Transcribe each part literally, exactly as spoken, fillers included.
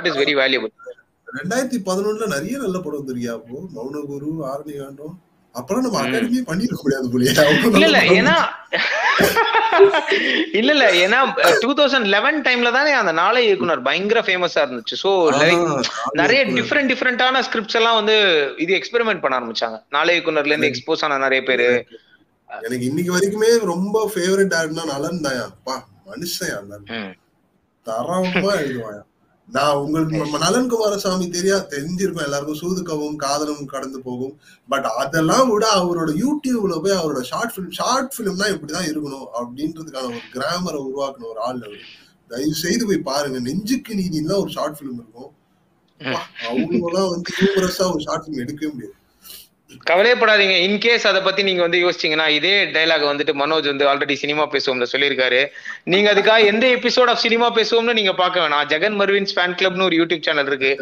What is very valuable? twenty eleven ல நிறைய நல்ல படம் வந்திருக்கியா அப்போ மௌனகுரு ஆர்னிகாண்டம் அப்புறம் நம்ம அகாடமி பண்ணிர கூடாது போலயே இல்ல இல்ல ஏனா இல்ல இல்ல ஏனா twenty eleven டைம்ல தானே அந்த நாளை இருக்குனார் பயங்கர ஃபேமஸா இருந்துச்சு சோ நிறைய டிஃபரண்ட் டிஃபரண்டான ஸ்கிரிப்ட்ஸ் எல்லாம் வந்து இது எக்ஸ்பெரிமென்ட் பண்ண ஆரம்பிச்சாங்க நாளை இருக்குனார்ல இருந்து எக்ஸ்போஸ் ஆன நிறைய பேர் எனக்கு இன்னைக்கு வரைக்குமே ரொம்ப ஃபேவரட் ஆர்னா நலன் தாயா பா மனுஷயா நலன் தரமா எழுதுவாயா நான் உங்களுக்கு நலன் குமாரசாமி தெரியா தெரிஞ்சிருப்பேன் எல்லாருக்கும் சூதுக்கவும் காதலும் கடந்து போகும் பட் அதெல்லாம் கூட அவரோட யூடியூப்ல போய் அவரோட ஷார்ட் ஃபிலிம் ஷார்ட் ஃபிலிம்னா இப்படிதான் இருக்கணும் அப்படின்றதுக்கான ஒரு கிராமரை உருவாக்கணும் ஒரு ஆள் தயவு செய்து போய் பாருங்க நெஞ்சுக்கு நீதினா ஒரு ஷார்ட் ஃபிலிம் இருக்கும் அவங்களாம் வந்து ஹியூமரஸா ஒரு ஷார்ட் ஃபிலிம் எடுக்கவே முடியாது கவலைப்படாதீங்க இன்கேஸ் அதை பத்தி நீங்க வந்து யோசிச்சீங்கன்னா இதே டைலாக் வந்துட்டு மனோஜ் வந்து ஆல்ரெடி சினிமா பேசுவோம்ல சொல்லியிருக்காரு நீங்க அதுக்காக எந்த எபிசோட் ஆஃப் சினிமா பேசுவோம்னு நீங்க பாக்க வேணாம் ஜெகன் மர்வின்ஸ் ஃபேன் கிளப்னு ஒரு யூடியூப் சேனல் இருக்கு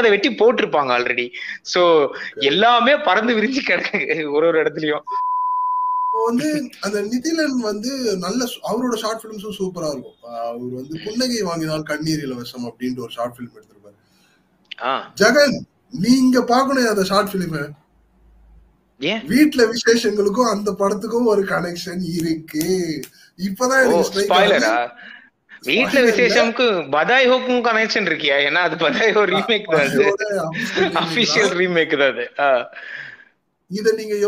அதை வெட்டி போட்டிருப்பாங்க ஆல்ரெடி சோ எல்லாமே பறந்து விரிஞ்சு கிடக்கு ஒரு ஒரு இடத்துலயும் வந்து அந்த நிதிலன் வந்து நல்ல அவரோட ஷார்ட் பிலிம்ஸும் சூப்பரா இருக்கும் அவர் வந்து புன்னகை வாங்கினால் கண்ணீர் இலவசம் அப்படின்ட்டு ஒரு ஷார்ட் பிலிம் எடுத்திருப்பாரு ஜெகன் நீங்க பாக்கணும் அந்த ஷார்ட் பிலிம் வீட்டுல விசேஷங்களுக்கும் அந்த படத்துக்கும் ஒரு கனெக்ஷன் இருக்கு இப்பதான் வீட்டுல விசேஷமுக்கு பதாய் ஹோக்கும் கனெக்ஷன் இருக்கியா ஏன்னா அது பதாய் ஹோ ரீமேக் தான் அபிஷியல் ரீமேக் தான் இத நீங்க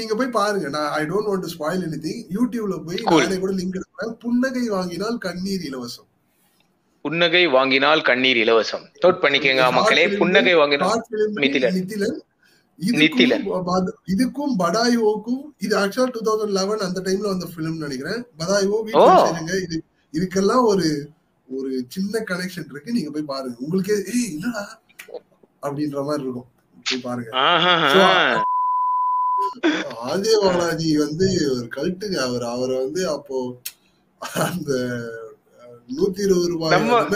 நீங்க போய் பாருங்க நான் I don't want to spoil anything யூடியூப்ல போய் நானே கூட லிங்க் எடுப்பேன் புன்னகை வாங்கினால் கண்ணீர் இலவசம் புன்னகை வாங்கினால் கண்ணீர் இலவசம் நோட் பண்ணிக்கங்க மக்களே புன்னகை வாங்கினால் இதுக்கும் படாயோக்கும் இது ஆக்சுவலா twenty eleven அந்த டைம்ல வந்த ஃபிலிம் நினைக்கிறேன் படாயோ வீட்டுங்க இது இதுக்கெல்லாம் ஒரு ஒரு சின்ன கனெக்ஷன் இருக்கு நீங்க போய் பாருங்க உங்களுக்கு ஏய் என்னடா அப்படின்ற மாதிரி இருக்கும் போய் பாருங்க ஆஜே வாலாஜி வந்து ஒரு கல்ட்டுங்க அவர் அவரை வந்து அப்போ அந்த நூத்தி இருபது ரூபாய் நூத்தி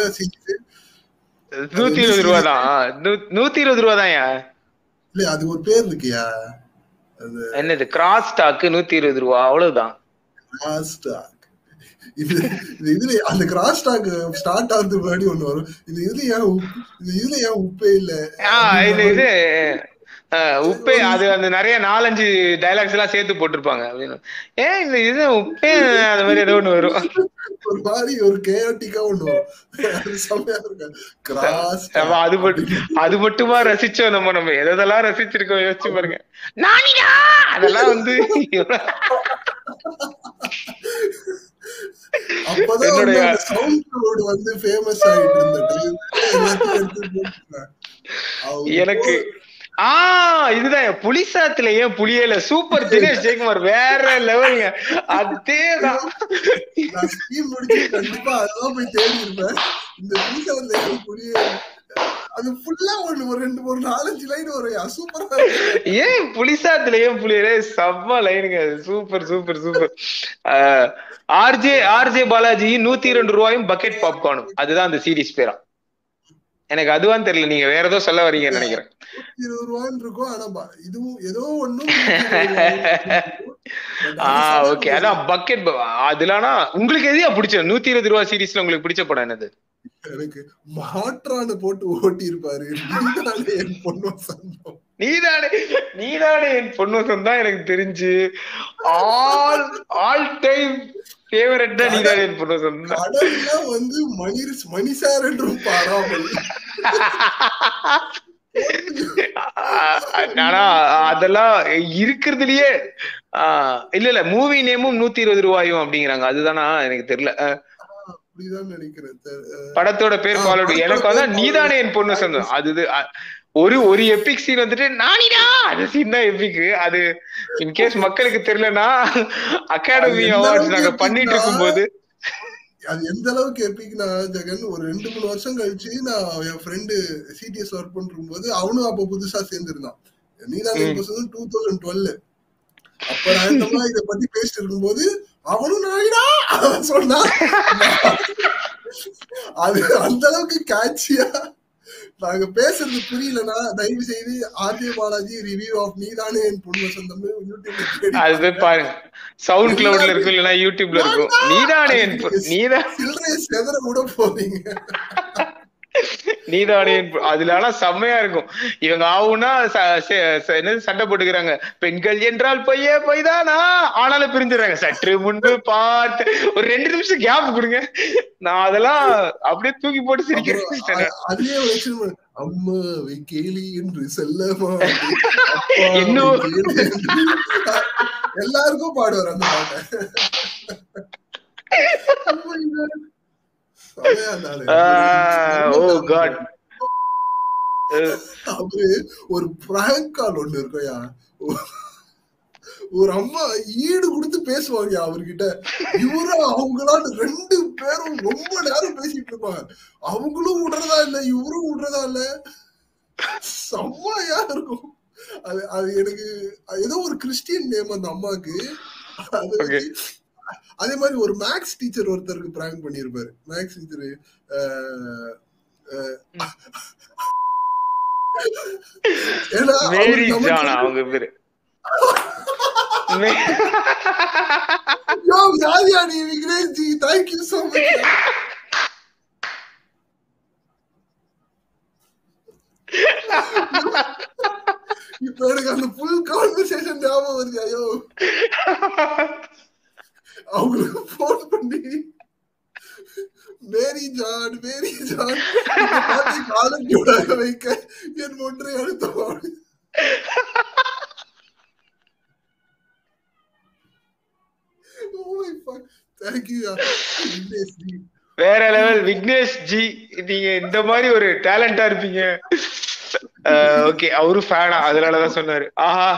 இருபது ரூபாய் தான் நூத்தி இருபது ரூபாய் தான் இல்ல அது ஒரு பேர் இருக்கியா என்னது கிராஸ் ஸ்டாக் நூத்தி இருபது ரூபா அவ்வளவுதான் கிராஸ் ஸ்டாக் இது இதுல அந்த கிராஸ் ஸ்டாக் ஸ்டார்ட் ஆகுது முன்னாடி ஒண்ணு வரும் இந்த இதுல ஏன் இந்த இதுல ஏன் உப்பே இல்ல இது இது உப்பே அது அந்த நிறைய நாலஞ்சு டயலாக்ஸ் எல்லாம் சேர்த்து போட்டிருப்பாங்க ஏன் இந்த இது உப்பே அது மாதிரி ஏதோ ஒண்ணு வரும் ஒரு மாதிரி ஒரு கேட்டிக்கா ஒண்ணு வரும் அது மட்டும் அது மட்டுமா ரசிச்சோம் நம்ம நம்ம எதெல்லாம் ரசிச்சிருக்கோம் யோசிச்சு பாருங்க அதெல்லாம் வந்து அப்பதான் சவுண்ட் வந்து ஃபேமஸ் ஆயிட்டு இருந்தது எனக்கு இதுதான் புலிசாத்துல ஏன் புலியல சூப்பர் தினேஷ் ஜெயக்குமார் வேற லெவலுங்க அதேதான் கண்டிப்பா அதெல்லாம் போய் தேடிருப்பேன் இந்த புலிசாத்துல ஏன் புலிய அது ஃபுல்லா ஒண்ணு ஒரு ரெண்டு ஒரு நாலஞ்சு லைன் ஒரு சூப்பரா ஏன் புலிசாத்துல ஏன் புலியல செவ்வா லைனுங்க super super super RJ RJ Balaji நூத்தி இரண்டு ரூபாயும் பக்கெட் பாப்கார்னும் அதுதான் அந்த சீரீஸ் பேரா எனக்கு அதுவான்னு தெரியல நீங்க வேற ஏதோ சொல்ல வரீங்கன்னு நினைக்கிறேன் இருபது ரூபான்னு இருக்கும் ஆனா இதுவும் ஏதோ ஒண்ணும் ஆஹ் ஓகே அதான் பக்கெட் அதுலனா உங்களுக்கு எதையா பிடிச்ச நூத்தி இருபது ரூபா சீரீஸ்ல உங்களுக்கு பிடிச்ச படம் என்னது எனக்கு மாற்றான போட்டு ஓட்டி இருப்பாரு நீதானே என் பொன்வசம் நீதானே நீதானே என் பொன்வசம் தான் எனக்கு தெரிஞ்சு ஆல் ஆல் டைம் ஃபேவரட் தான் நீதானே என் பொன்வசம் தான் வந்து மணிஸ் மணிசார் என்று பாராமல் ஆனா அதெல்லாம் இருக்கிறதுலயே ஆஹ் இல்ல இல்ல மூவி நேமும் நூத்தி இருபது ரூபாயும் அப்படிங்கிறாங்க அதுதானா எனக்கு தெரியல படத்தோட பேர் பாலோடு எனக்கு வந்து நீதானே என் பொண்ணு சொந்தம் அது ஒரு ஒரு எபிக் சீன் வந்துட்டு நானிடா அந்த சீன் தான் எபிக் அது இன்கேஸ் மக்களுக்கு தெரியலன்னா அகாடமி அவார்ட்ஸ் நாங்க பண்ணிட்டு இருக்கும் போது அது எந்த அளவுக்கு எப்பிக்னா ஜெகன் ஒரு ரெண்டு மூணு வருஷம் கழிச்சு நான் என் ஃப்ரெண்டு சிடிஎஸ் ஒர்க் பண்ணிருக்கும் போது அவனும் அப்போ புதுசா சேர்ந்துருந்தான் நீதானே டூ தௌசண்ட் டுவெல் அப்ப நான் இந்த மாதிரி இதை பத்தி பேசிட்டு இருக்கும் போது அவனும் நாயிடா அவன் சொன்னான் அது அந்த அளவுக்கு கேட்சியா நாங்க பேசுறது புரியலன்னா தயவு செய்து ஆர்ஜே பாலாஜி ரிவ்யூ ஆஃப் நீதானே என் பொண்ணு சொந்தம் யூடியூப்ல பாருங்க சவுண்ட் கிளவுட்ல இருக்கும் இல்லைன்னா யூடியூப்ல இருக்கும் நீதானே என் நீதான் சில்லறையை செதற கூட போறீங்க நீதானே அதுல செம்மையா இருக்கும். இவங்க ஆவுன்னா சண்டை போட்டுக்கிறாங்க, பெண்கள் என்றால் பையே பைதானா ஆனாலும் பிரிஞ்சுறாங்க. சற்று முன்பு பாட்டு ஒரு ரெண்டு நிமிஷம் கேப் கொடுங்க, நான் அதெல்லாம் அப்படியே தூக்கி போட்டு சிரிக்கிறேன். அம்மாவை கேலி என்று செல்லமா இன்னும் எல்லாருக்கும் பாடுவார் அந்த பாட்டை. ஒரு பிராங்க் கால் ஒண்ணு இருக்கும்யா, ஒரு அம்மா ஈடு கொடுத்து பேசுவாங்க அவர்கிட்ட. இவரு அவங்களால ரெண்டு பேரும் ரொம்ப நேரம் பேசிட்டு இருப்பாங்க. அவங்களும் விடுறதா இல்ல, இவரும் விடுறதா இல்ல. செம்மையா இருக்கும் அது. அது எனக்கு ஏதோ ஒரு கிறிஸ்டியன் நேம் அந்த அம்மாக்கு. அது அதே மாதிரி ஒரு மேக்ஸ் டீச்சர் ஒருத்தருக்கு பிராங்க் பண்ணிருப்பாரு. Maths teacher Vignesh ji thank you so much. இப்ப எனக்கு அந்த ஃபுல் கான்வர்சேஷன் ஞாபகம் வருது. ஐயோ அவங்களுக்கு போன் பண்ணி மேரி ஜான் மேரி ஜான் காலக்கூடாக வைக்க என் ஒன்றை அழுத்தவாடு. வேற லெவல் விக்னேஷ் ஜி, நீங்க இந்த மாதிரி ஒரு டேலண்டா இருப்பீங்க. ஓகே, அவரு ஃபேனா, அதனாலதான் சொன்னாரு. ஆஹா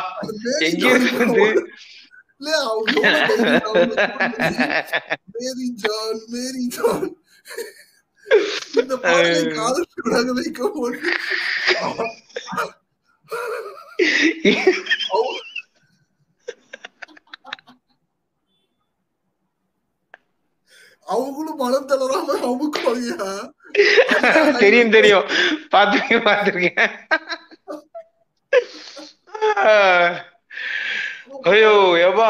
எங்க இருந்து அவங்களும் பலம் தளராம அமுக்குவாங்க. தெரியும் தெரியும், பாத்துருக்க பாத்துருக்கீங்க. ஐயோ எவ்வா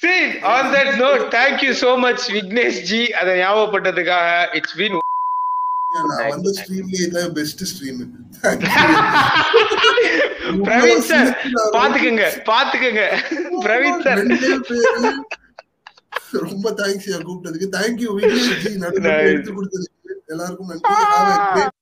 scene. On that note thank you so much Vignesh ji, அதை ஞாபகப்பட்டதுக்காக. இட்ஸ் பீன் அந்த ஸ்ட்ரீம்லயே இல்ல பெஸ்ட் ஸ்ட்ரீம். பிரவீன் சார் பாத்துக்கங்க பாத்துக்கங்க. பிரவீன் சார் ரொம்ப தேங்க்ஸ் கூப்பிட்டதுக்கு. தேங்க்யூ விக்னேஷ் ஜி, நடுவுல எடுத்து கொடுத்ததுக்கு எல்லாருக்கும் நன்றி.